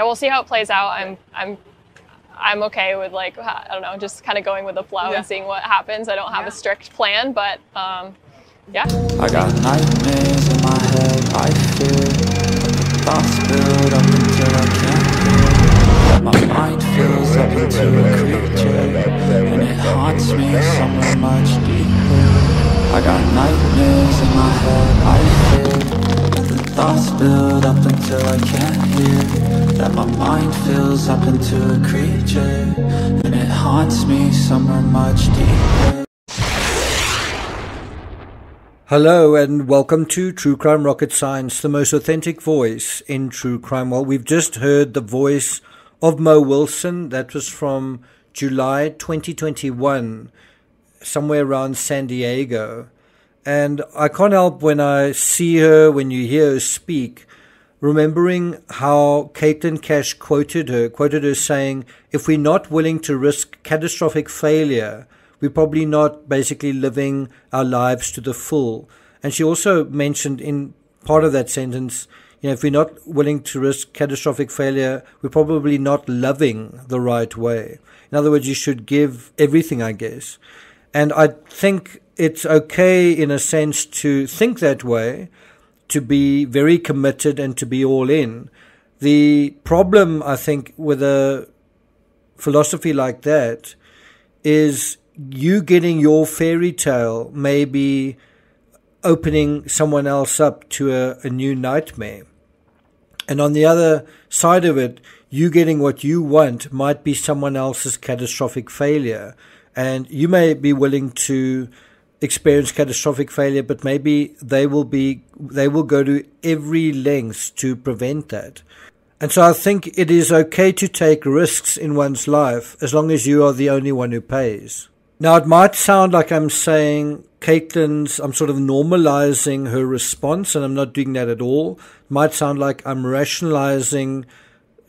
yeah, we'll see how it plays out. I'm okay with, like, I don't know, just kind of going with the flow and seeing what happens. I don't have a strict plan, but yeah. I got nightmares in my head. I feel thoughts build up until I can't. My mind fills up into a creature, and it haunts me somewhere much deeper. I got nightmares in my head. I feel thoughts build up until I can't hear. That my mind fills up into a creature, and it haunts me somewhere much deeper. Hello and welcome to True Crime Rocket Science, the most authentic voice in true crime. Well, we've just heard the voice of Mo Wilson. That was from July 2021, somewhere around San Diego. And I can't help when I see her, when you hear her speak, remembering how Caitlin Cash quoted her saying, if we're not willing to risk catastrophic failure, we're probably not basically living our lives to the full. And she also mentioned in part of that sentence, you know, if we're not willing to risk catastrophic failure, we're probably not loving the right way. In other words, you should give everything, I guess. And I think it's okay, in a sense, to think that way, to be very committed and to be all in. The problem, I think, with a philosophy like that is you getting your fairy tale may be opening someone else up to a new nightmare. And on the other side of it, you getting what you want might be someone else's catastrophic failure. And you may be willing to experience catastrophic failure, but maybe they will go to every lengths to prevent that. And so I think it is okay to take risks in one's life as long as you are the only one who pays. Now, it might sound like I'm saying I'm sort of normalizing her response, and I'm not doing that at all. It might sound like I'm rationalizing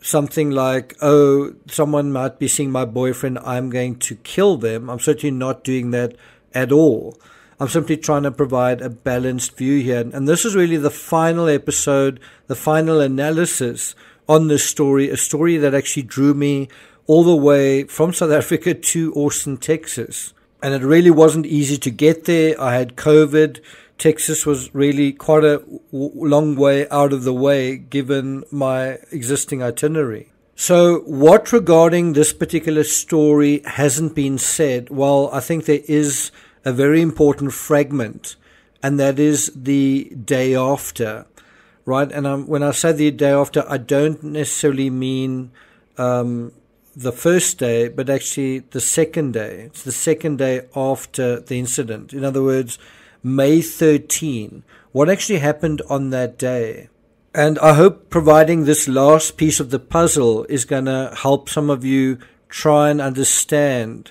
something like, oh, someone might be seeing my boyfriend, I'm going to kill them. I'm certainly not doing that at all. I'm simply trying to provide a balanced view here. And this is really the final episode, the final analysis on this story, a story that actually drew me all the way from South Africa to Austin, Texas. And it really wasn't easy to get there. I had COVID. Texas was really quite a long way out of the way given my existing itinerary. So what regarding this particular story hasn't been said? Well, I think there is a very important fragment, and that is the day after, right? And when I say the day after, I don't necessarily mean the first day, but actually the second day. It's the second day after the incident. In other words, May 13. What actually happened on that day? And I hope providing this last piece of the puzzle is going to help some of you try and understand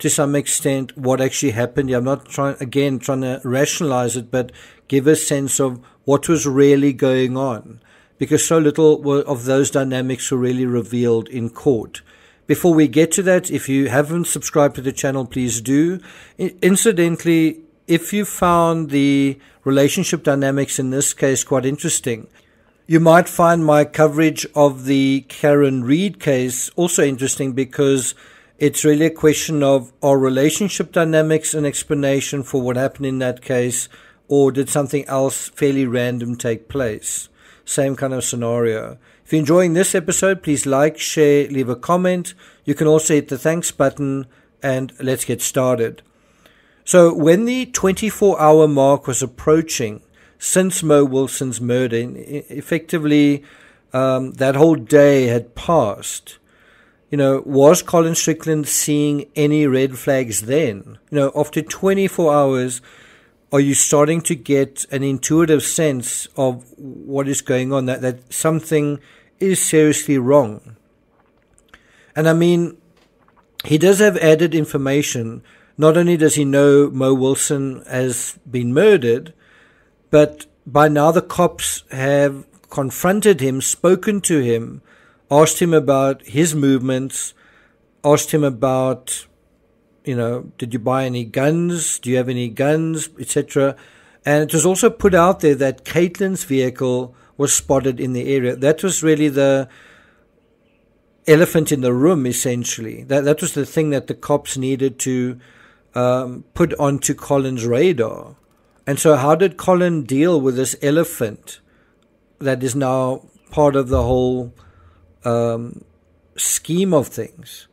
to some extent what actually happened. I'm not trying to rationalize it, but give a sense of what was really going on, because so little of those dynamics were really revealed in court. Before we get to that, if you haven't subscribed to the channel, please do. Incidentally, if you found the relationship dynamics in this case quite interesting, you might find my coverage of the Karen Reed case also interesting, because it's really a question of, are relationship dynamics an explanation for what happened in that case, or did something else fairly random take place? Same kind of scenario. If you're enjoying this episode, please like, share, leave a comment. You can also hit the thanks button, and let's get started. So when the 24-hour mark was approaching since Mo Wilson's murder, effectively that whole day had passed. You know, was Colin Strickland seeing any red flags then? You know, after 24 hours, are you starting to get an intuitive sense of what is going on, that something is seriously wrong? And I mean, he does have added information. Not only does he know Mo Wilson has been murdered, but by now the cops have confronted him, spoken to him, asked him about his movements, asked him about, you know, did you buy any guns? Do you have any guns, etc.? And it was also put out there that Caitlin's vehicle was spotted in the area. That was really the elephant in the room, essentially. That was the thing that the cops needed to put onto Colin's radar. And so how did Colin deal with this elephant that is now part of the whole scheme of things?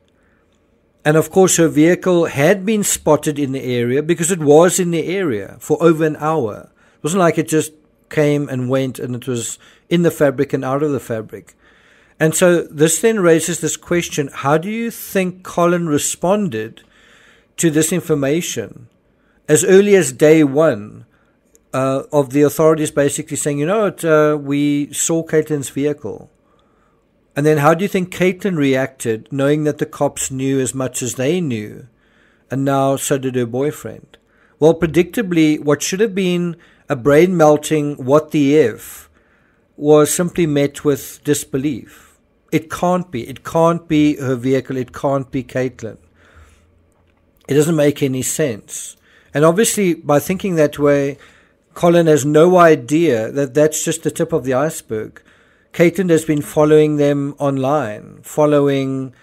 And of course, her vehicle had been spotted in the area because it was in the area for over an hour. It wasn't like it just came and went and it was in the fabric and out of the fabric. And so this then raises this question, how do you think Colin responded to this information as early as day one of the authorities basically saying, you know what, we saw Caitlin's vehicle? And then how do you think Caitlin reacted, knowing that the cops knew as much as they knew, and now so did her boyfriend? Well, predictably, what should have been a brain-melting what the if was simply met with disbelief. It can't be. It can't be her vehicle. It can't be Caitlin. It doesn't make any sense. And obviously, by thinking that way, Colin has no idea that that's just the tip of the iceberg. Caitlin has been following them online, following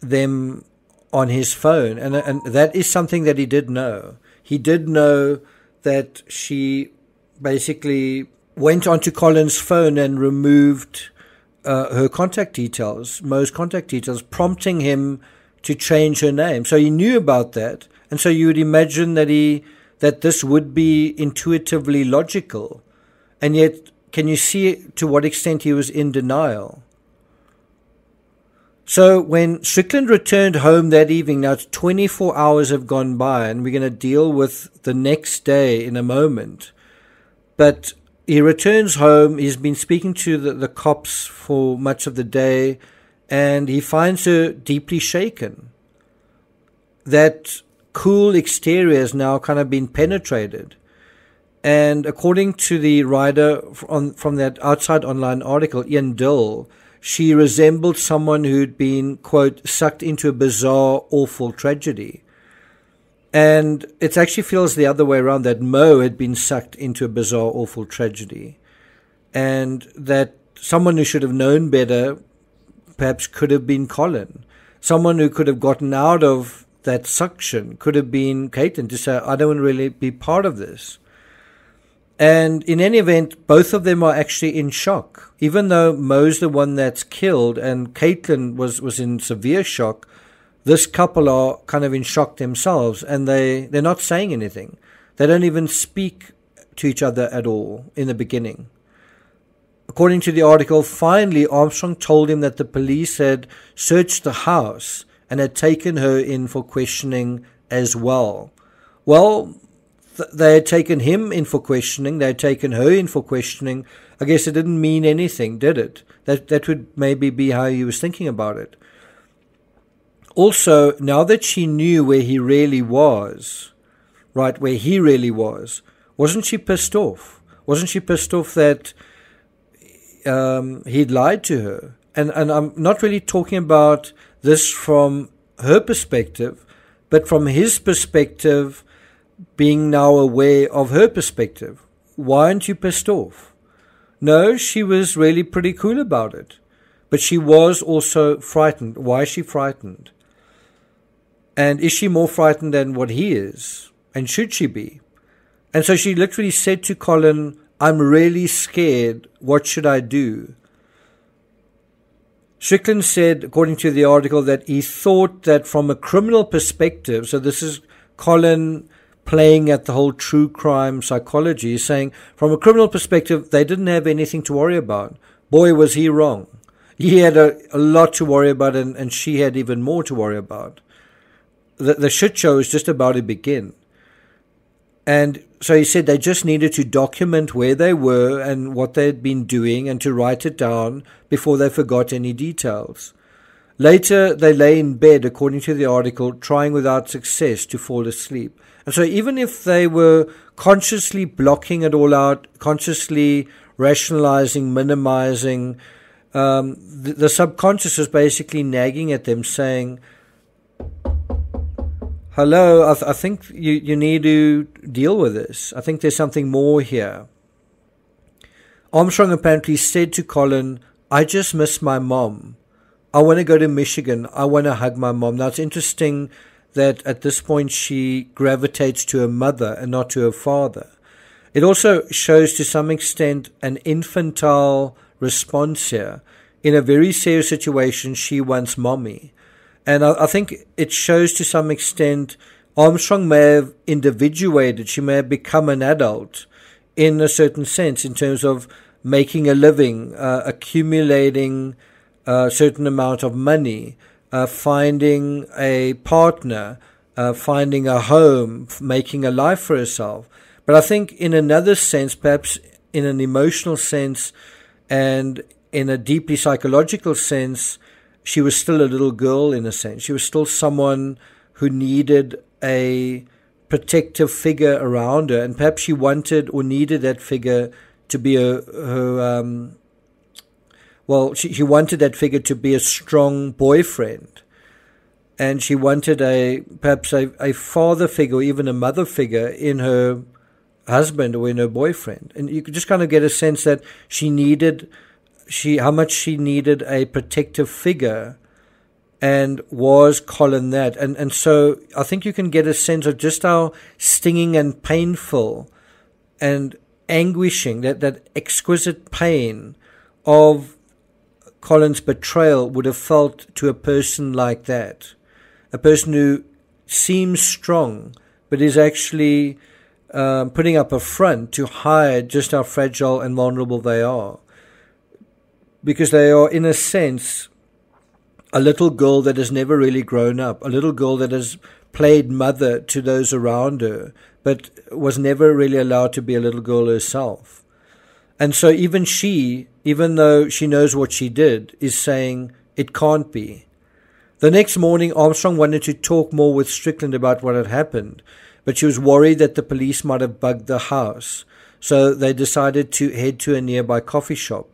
them on his phone. And that is something that he did know. He did know that she basically went onto Colin's phone and removed her contact details, Mo's contact details, prompting him to change her name. So he knew about that. And so you would imagine that this would be intuitively logical. And yet, can you see to what extent he was in denial? So when Strickland returned home that evening, now it's 24 hours have gone by, and we're going to deal with the next day in a moment. But he returns home. He's been speaking to the cops for much of the day, and he finds her deeply shaken. That cool exterior has now kind of been penetrated. And according to the writer from that Outside Online article, Ian Dill, she resembled someone who'd been, quote, sucked into a bizarre, awful tragedy. And it actually feels the other way around, that Mo had been sucked into a bizarre, awful tragedy. And that someone who should have known better perhaps could have been Colin. Someone who could have gotten out of that suction could have been Caitlin, to say, I don't want to really be part of this. And in any event, both of them are actually in shock. Even though Mo's the one that's killed and Caitlin was in severe shock, this couple are kind of in shock themselves, and they're not saying anything. They don't even speak to each other at all in the beginning. According to the article, finally Armstrong told him that the police had searched the house and had taken her in for questioning as well. Well, they had taken him in for questioning. They had taken her in for questioning. I guess it didn't mean anything, did it? That would maybe be how he was thinking about it. Also, now that she knew where he really was, right, where he really was, wasn't she pissed off? Wasn't she pissed off that he'd lied to her? And I'm not really talking about this from her perspective, but from his perspective, being now aware of her perspective. Why aren't you pissed off? No, she was really pretty cool about it. But she was also frightened. Why is she frightened? And is she more frightened than what he is? And should she be? And so she literally said to Colin, I'm really scared. What should I do? Strickland said, according to the article, that he thought that from a criminal perspective, so this is Colin playing at the whole true crime psychology, saying from a criminal perspective, they didn't have anything to worry about. Boy, was he wrong. He had a lot to worry about, and she had even more to worry about. The shit show is just about to begin. And so he said they just needed to document where they were and what they had been doing and to write it down before they forgot any details. Later, they lay in bed, according to the article, trying without success to fall asleep. And so even if they were consciously blocking it all out, consciously rationalizing, minimizing, the subconscious is basically nagging at them saying, hello, I think you need to deal with this. I think there's something more here. Armstrong apparently said to Colin, I just miss my mom. I want to go to Michigan. I want to hug my mom. Now, it's interesting that at this point she gravitates to her mother and not to her father. It also shows to some extent an infantile response here. In a very serious situation, she wants mommy. And I think it shows to some extent Armstrong may have individuated. She may have become an adult in a certain sense in terms of making a living, accumulating a certain amount of money, finding a partner, finding a home, making a life for herself. But I think in another sense, perhaps in an emotional sense and in a deeply psychological sense, she was still a little girl in a sense. She was still someone who needed a protective figure around her, and perhaps she wanted or needed that figure to be she wanted that figure to be a strong boyfriend, and she wanted perhaps a father figure or even a mother figure in her husband or in her boyfriend. And you could just kind of get a sense that how much she needed a protective figure, and was Colin that. And so I think you can get a sense of just how stinging and painful and anguishing that exquisite pain of Colin's betrayal would have felt to a person like that, a person who seems strong but is actually putting up a front to hide just how fragile and vulnerable they are, because they are, in a sense, a little girl that has never really grown up, a little girl that has played mother to those around her but was never really allowed to be a little girl herself. And so even though she knows what she did, is saying, it can't be. The next morning, Armstrong wanted to talk more with Strickland about what had happened, but she was worried that the police might have bugged the house. So they decided to head to a nearby coffee shop.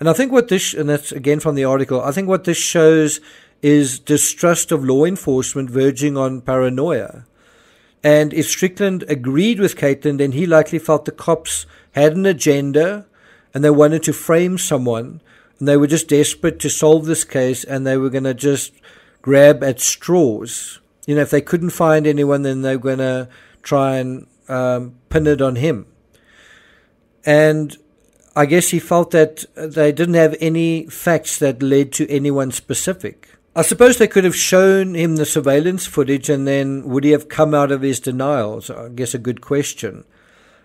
And I think and that's again from the article, I think what this shows is distrust of law enforcement verging on paranoia. And if Strickland agreed with Caitlin, then he likely felt the cops had an agenda and they wanted to frame someone, and they were just desperate to solve this case, and they were going to just grab at straws. You know, if they couldn't find anyone, then they were going to try and pin it on him. And I guess he felt that they didn't have any facts that led to anyone specific. I suppose they could have shown him the surveillance footage, and then would he have come out of his denials? I guess a good question.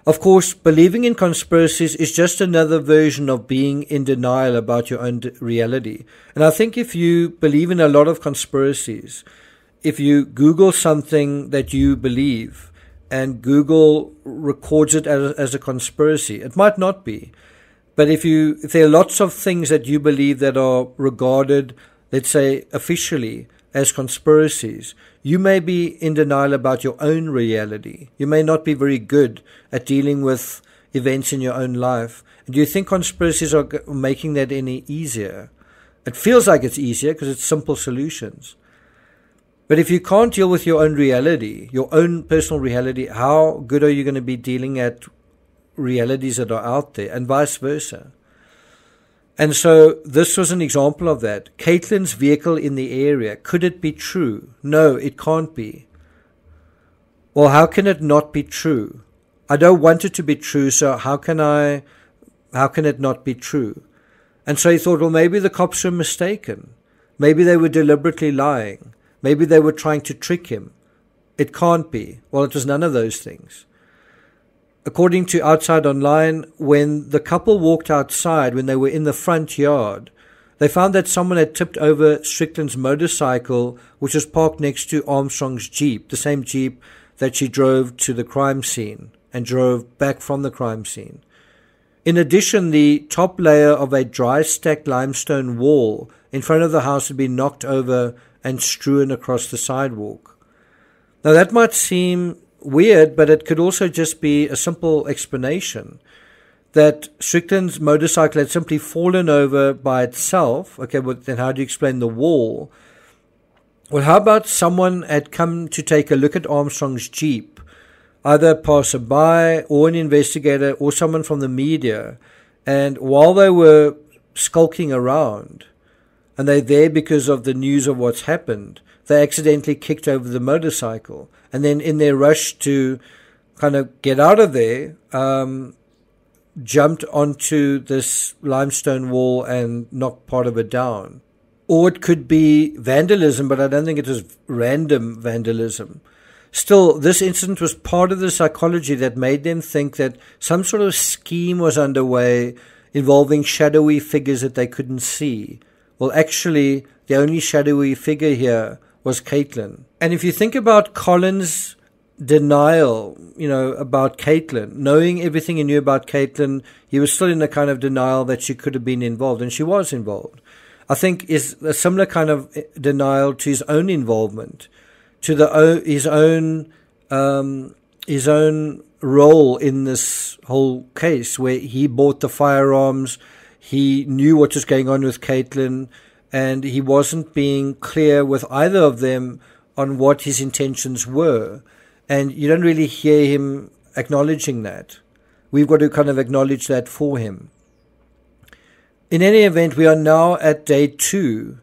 Of course, believing in conspiracies is just another version of being in denial about your own reality. And I think if you believe in a lot of conspiracies, if you Google something that you believe and Google records it as a conspiracy, it might not be. But if there are lots of things that you believe that are regarded, let's say, officially as conspiracies, you may be in denial about your own reality. You may not be very good at dealing with events in your own life. And do you think conspiracies are making that any easier? It feels like it's easier because it's simple solutions. But if you can't deal with your own reality, your own personal reality, how good are you going to be dealing at realities that are out there, and vice versa? And so this was an example of that. Caitlin's vehicle in the area. Could it be true? No, it can't be. Well, how can it not be true? I don't want it to be true, so how can it not be true? And so he thought, well, maybe the cops were mistaken. Maybe they were deliberately lying. Maybe they were trying to trick him. It can't be. Well, it was none of those things. According to Outside Online, when the couple walked outside, when they were in the front yard, they found that someone had tipped over Strickland's motorcycle, which was parked next to Armstrong's Jeep, the same Jeep that she drove to the crime scene and drove back from the crime scene. In addition, the top layer of a dry stacked limestone wall in front of the house had been knocked over and strewn across the sidewalk. Now, that might seem weird, but it could also just be a simple explanation that Strickland's motorcycle had simply fallen over by itself. Okay, well, then how do you explain the wall? Well, how about someone had come to take a look at Armstrong's Jeep, either a passerby or an investigator or someone from the media, and while they were skulking around, and they're there because of the news of what's happened. They accidentally kicked over the motorcycle, and then in their rush to kind of get out of there, jumped onto this limestone wall and knocked part of it down. Or it could be vandalism, but I don't think it was random vandalism. Still, this incident was part of the psychology that made them think that some sort of scheme was underway involving shadowy figures that they couldn't see. Well, actually, the only shadowy figure here was Caitlin. And if you think about Colin's denial, you know, about Caitlin, knowing everything he knew about Caitlin, he was still in a kind of denial that she could have been involved, and she was involved. I think is a similar kind of denial to his own involvement, to his own role in this whole case, where he bought the firearms, he knew what was going on with Caitlin, and he wasn't being clear with either of them on what his intentions were. And you don't really hear him acknowledging that. We've got to kind of acknowledge that for him. In any event, we are now at day 2,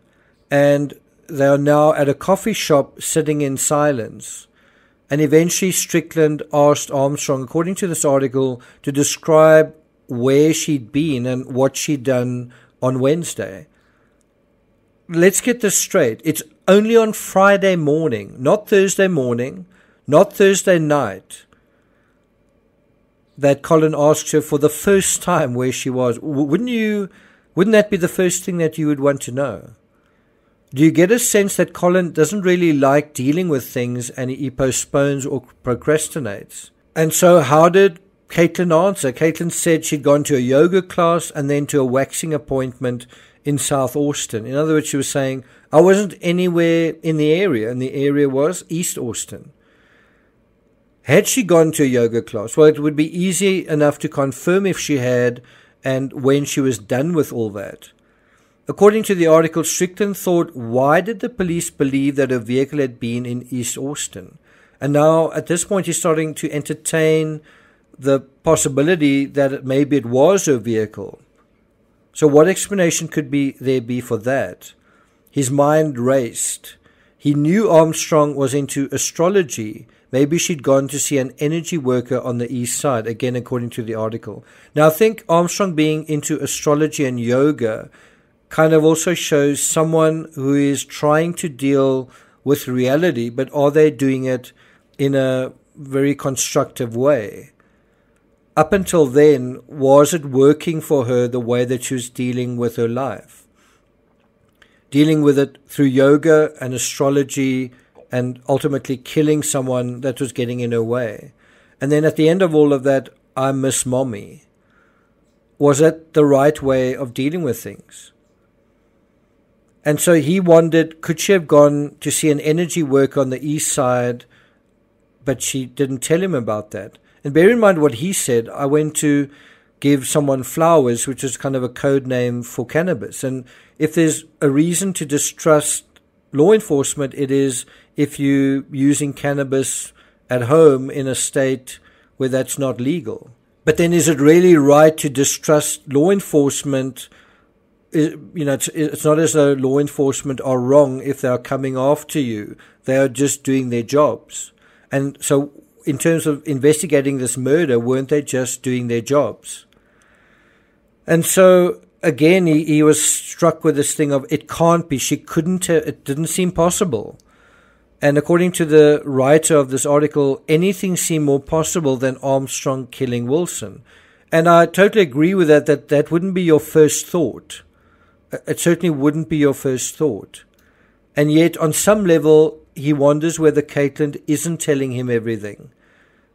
and they are now at a coffee shop sitting in silence. And eventually Strickland asked Armstrong, according to this article, to describe where she'd been and what she'd done on Wednesday. Let's get this straight. It's only on Friday morning, not Thursday morning, not Thursday night, that Colin asked her for the first time where she was. Wouldn't that be the first thing that you would want to know? Do you get a sense that Colin doesn't really like dealing with things and he postpones or procrastinates? And so how did Caitlin answer? Caitlin said she'd gone to a yoga class and then to a waxing appointment in South Austin. In other words, she was saying, I wasn't anywhere in the area, and the area was East Austin. Had she gone to a yoga class? Well, it would be easy enough to confirm if she had and when she was done with all that. According to the article, Strickland thought, why did the police believe that her vehicle had been in East Austin? And now at this point, he's starting to entertain the possibility that maybe it was her vehicle. So what explanation could there be for that? His mind raced. He knew Armstrong was into astrology. Maybe she'd gone to see an energy worker on the east side, again, according to the article. Now, I think Armstrong being into astrology and yoga kind of also shows someone who is trying to deal with reality, but are they doing it in a very constructive way? Up until then, was it working for her the way that she was dealing with her life? Dealing with it through yoga and astrology, and ultimately killing someone that was getting in her way. And then at the end of all of that, I miss mommy. Was that the right way of dealing with things? And so he wondered, could she have gone to see an energy worker on the east side, but she didn't tell him about that? And bear in mind what he said, I went to give someone flowers, which is kind of a code name for cannabis. And if there's a reason to distrust law enforcement, it is if you're using cannabis at home in a state where that's not legal. But then is it really right to distrust law enforcement? You know, it's not as though law enforcement are wrong if they are coming after you. They are just doing their jobs. And so in terms of investigating this murder, weren't they just doing their jobs? And so again, he was struck with this thing of, it can't be, she couldn't, it didn't seem possible. And according to the writer of this article, anything seemed more possible than Armstrong killing Wilson. And I totally agree with that wouldn't be your first thought. It certainly wouldn't be your first thought. And yet, on some level, he wonders whether Caitlin isn't telling him everything.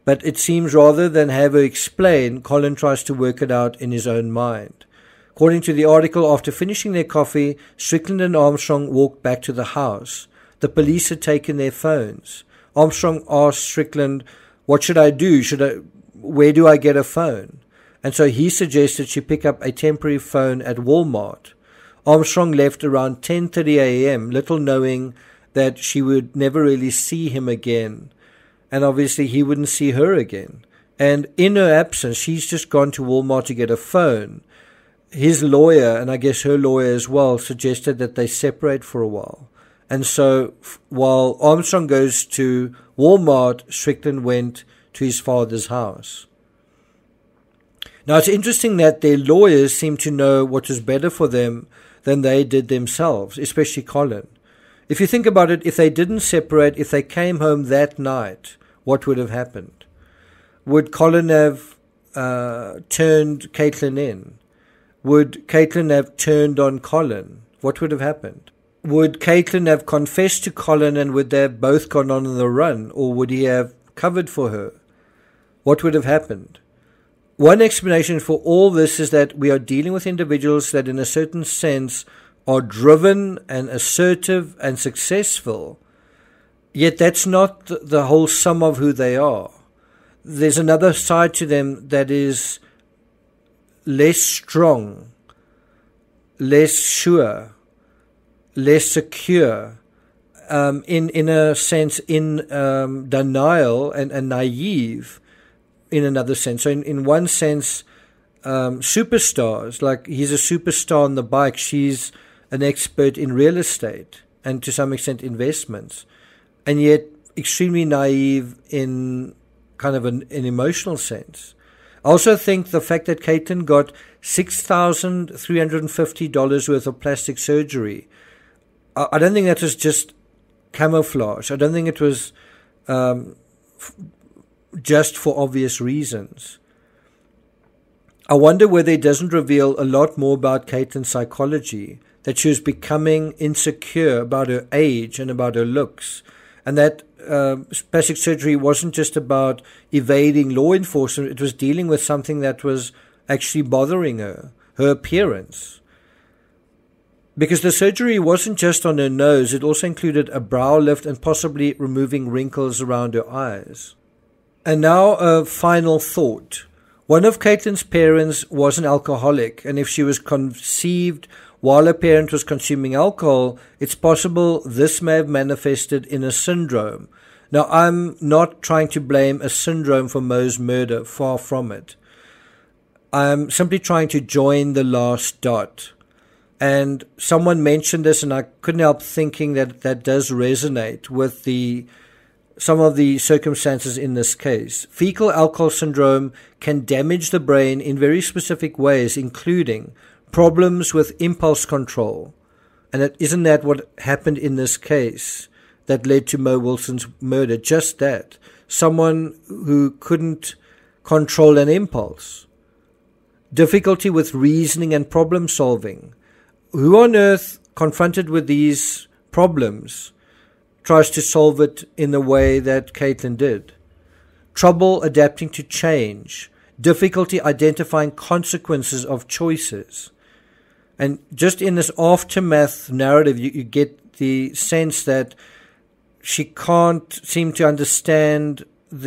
But it seems rather than have her explain, Colin tries to work it out in his own mind. According to the article, after finishing their coffee, Strickland and Armstrong walked back to the house. The police had taken their phones. Armstrong asked Strickland, what should I do? Where do I get a phone? And so he suggested she pick up a temporary phone at Walmart. Armstrong left around 10:30 a.m., little knowing that she would never really see him again. And obviously he wouldn't see her again. And in her absence, she's just gone to Walmart to get a phone. his lawyer, and I guess her lawyer as well, suggested that they separate for a while. And so while Armstrong goes to Walmart, Strickland went to his father's house. Now, it's interesting that their lawyers seem to know what was better for them than they did themselves, especially Colin. If you think about it, if they didn't separate, if they came home that night, what would have happened? Would Colin have turned Caitlin in? Would Caitlin have turned on Colin? What would have happened? Would Caitlin have confessed to Colin and would they have both gone on the run, or would he have covered for her? What would have happened? One explanation for all this is that we are dealing with individuals that in a certain sense are driven and assertive and successful, yet that's not the whole sum of who they are. There's another side to them that is less strong, less sure, less secure, in a sense in denial and naive. In another sense, so in one sense, superstars, like he's a superstar on the bike, she's an expert in real estate and to some extent investments, and yet extremely naive in kind of an emotional sense. I also think the fact that Caitlin got $6,350 worth of plastic surgery, I don't think that was just camouflage. I don't think it was just for obvious reasons. I wonder whether it doesn't reveal a lot more about Caitlin's psychology, that she was becoming insecure about her age and about her looks, and that plastic surgery wasn't just about evading law enforcement, it was dealing with something that was actually bothering her, her appearance. Because the surgery wasn't just on her nose, it also included a brow lift and possibly removing wrinkles around her eyes. And now a final thought. One of Caitlin's parents was an alcoholic, and if she was conceived while her parent was consuming alcohol, it's possible this may have manifested in a syndrome. Now, I'm not trying to blame a syndrome for Mo's murder, far from it. I'm simply trying to join the last dot. And someone mentioned this, and I couldn't help thinking that that does resonate with some of the circumstances in this case. Fecal alcohol syndrome can damage the brain in very specific ways, including problems with impulse control. And isn't that what happened in this case that led to Mo Wilson's murder? Just that. Someone who couldn't control an impulse. Difficulty with reasoning and problem solving. Who on earth, confronted with these problems, tries to solve it in the way that Caitlin did? Trouble adapting to change. Difficulty identifying consequences of choices. And just in this aftermath narrative, you get the sense that she can't seem to understand what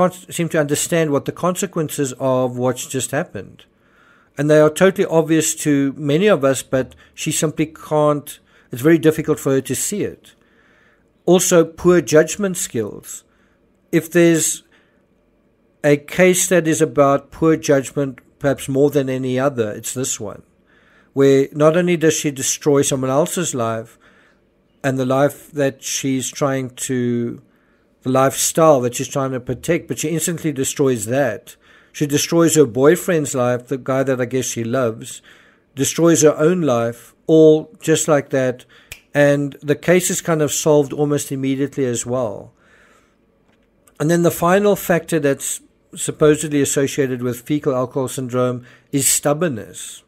the consequences of what's just happened. And they are totally obvious to many of us, but she simply can't. It's very difficult for her to see it. Also, poor judgment skills. If there's a case that is about poor judgment, perhaps more than any other, it's this one, where not only does she destroy someone else's life and the lifestyle that she's trying to protect, but she instantly destroys that. She destroys her boyfriend's life, the guy that I guess she loves, destroys her own life, all just like that, and the case is kind of solved almost immediately as well. And then the final factor that's supposedly associated with fecal alcohol syndrome is stubbornness,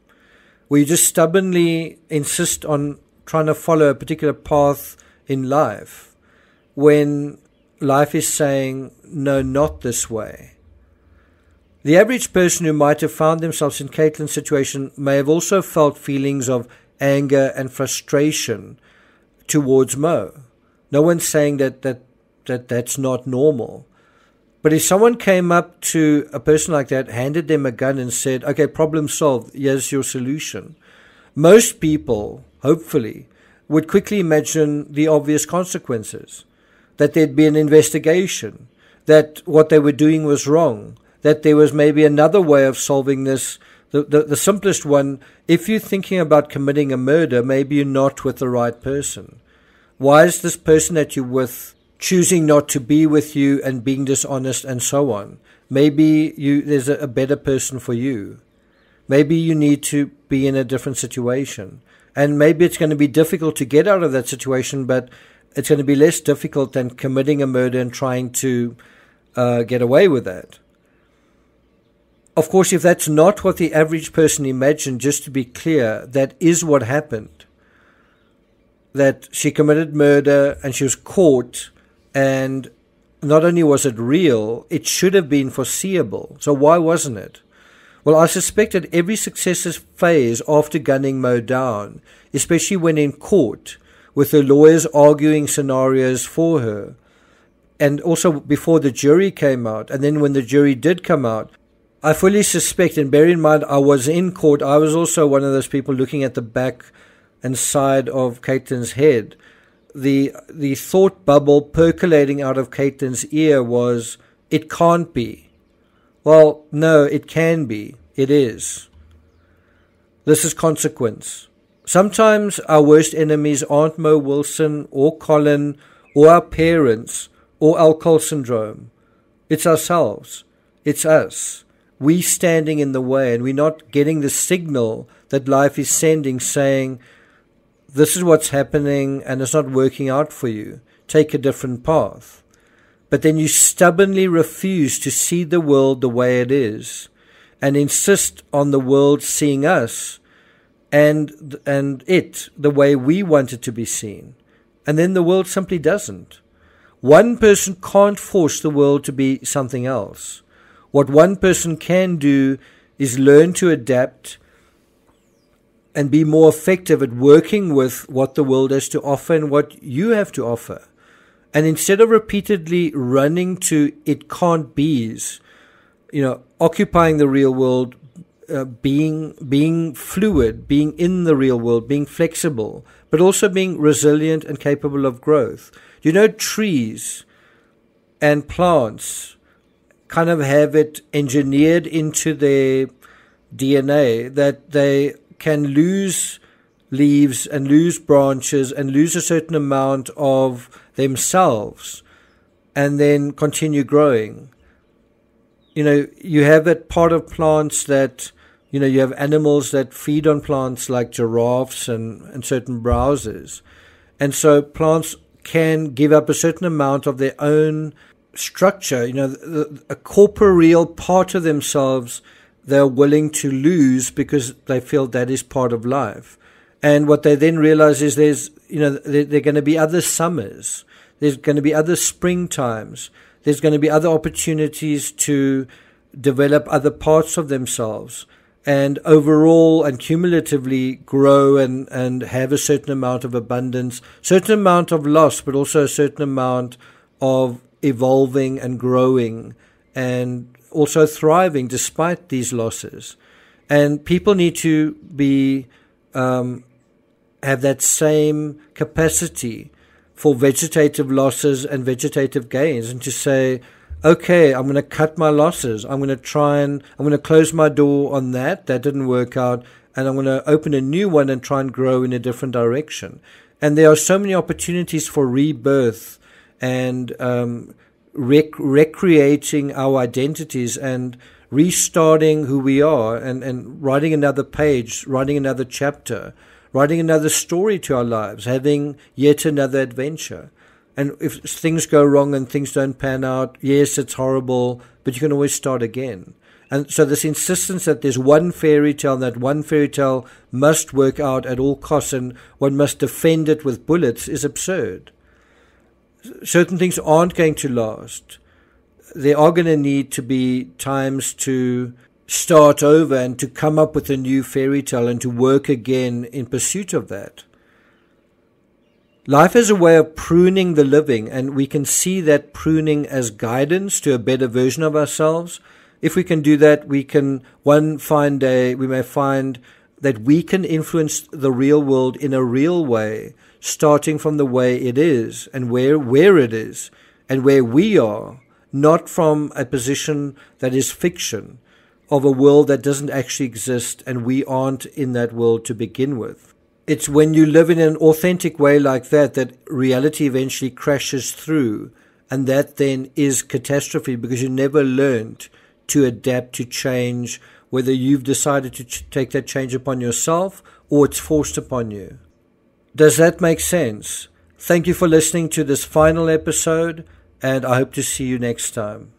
where you just stubbornly insist on trying to follow a particular path in life when life is saying, no, not this way. The average person who might have found themselves in Caitlin's situation may have also felt feelings of anger and frustration towards Mo. No one's saying that's not normal. But if someone came up to a person like that, handed them a gun and said, okay, problem solved, here's your solution, most people, hopefully, would quickly imagine the obvious consequences, that there'd be an investigation, that what they were doing was wrong, that there was maybe another way of solving this The simplest one, if you're thinking about committing a murder, maybe you're not with the right person. Why is this person that you're with choosing not to be with you and being dishonest and so on? Maybe there's a better person for you. Maybe you need to be in a different situation. And maybe it's going to be difficult to get out of that situation, but it's going to be less difficult than committing a murder and trying to get away with that. Of course, if that's not what the average person imagined, just to be clear, that is what happened. That she committed murder and she was caught, and not only was it real, it should have been foreseeable. So why wasn't it? Well, I suspect that every successive phase after gunning Mo down, especially when in court, with her lawyers arguing scenarios for her, and also before the jury came out, and then when the jury did come out, I fully suspect, and bear in mind I was in court, I was also one of those people looking at the back and side of Caitlin's head. The thought bubble percolating out of Caitlin's ear was, it can't be. Well, no, it can be. It is. This is consequence. Sometimes our worst enemies aren't Mo Wilson or Colin or our parents or alcohol syndrome. It's ourselves. It's us. We standing in the way, and we're not getting the signal that life is sending, saying, this is what's happening and it's not working out for you. Take a different path. But then you stubbornly refuse to see the world the way it is and insist on the world seeing us and it the way we want it to be seen. And then the world simply doesn't. One person can't force the world to be something else. What one person can do is learn to adapt and be more effective at working with what the world has to offer and what you have to offer. And instead of repeatedly running to it can't be's, occupying the real world, being fluid, being in the real world, being flexible, but also being resilient and capable of growth. Trees and plants kind of have it engineered into their DNA that they can lose leaves and lose branches and lose a certain amount of themselves and then continue growing. You have that part of plants that, you have animals that feed on plants like giraffes and certain browsers. And so plants can give up a certain amount of their own structure, a corporeal part of themselves they're willing to lose because they feel that is part of life. And what they then realize is there are going to be other summers, there's going to be other springtimes, there's going to be other opportunities to develop other parts of themselves and overall and cumulatively grow and have a certain amount of abundance, certain amount of loss, but also a certain amount of evolving and growing and also thriving despite these losses. And people need to be have that same capacity for vegetative losses and vegetative gains, and to say, okay, I'm going to cut my losses. I'm going to close my door on that didn't work out, and I'm going to open a new one and try and grow in a different direction. And there are so many opportunities for rebirth and recreating our identities and restarting who we are and writing another page, writing another chapter, writing another story to our lives, having yet another adventure. And if things go wrong and things don't pan out, yes, it's horrible, but you can always start again. And so this insistence that there's one fairy tale, and that one fairy tale must work out at all costs and one must defend it with bullets is absurd. Certain things aren't going to last. There are going to need to be times to start over and to come up with a new fairy tale and to work again in pursuit of that. Life is a way of pruning the living, and we can see that pruning as guidance to a better version of ourselves. If we can do that, we may find that we can influence the real world in a real way, starting from the way it is and where it is and where we are, not from a position that is fiction, of a world that doesn't actually exist and we aren't in that world to begin with. It's when you live in an authentic way like that that reality eventually crashes through, and that then is catastrophe because you never learned to adapt to change, whether you've decided to take that change upon yourself or it's forced upon you. Does that make sense? Thank you for listening to this final episode, and I hope to see you next time.